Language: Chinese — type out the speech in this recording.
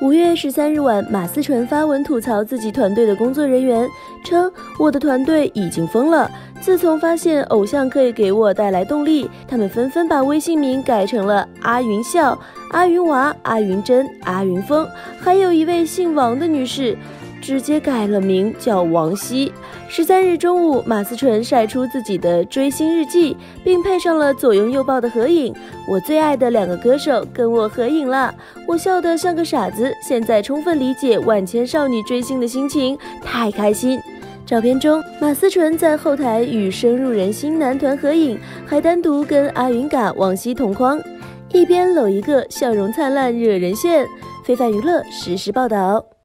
5月13日晚，马思纯发文吐槽自己团队的工作人员，称我的团队已经疯了。自从发现偶像可以给我带来动力，他们纷纷把微信名改成了阿云笑、阿云娃、阿云真、阿云峰，还有一位姓王的女士，直接改了名叫王希。13日中午，马思纯晒出自己的追星日记，并配上了左拥右抱的合影。我最爱的两个歌手跟我合影了，我笑得像个傻子。现在充分理解万千少女追星的心情，太开心。照片中，马思纯在后台与深入人心男团合影，还单独跟阿云嘎、王希同框，一边搂一个，笑容灿烂惹人羡。非凡娱乐实时报道。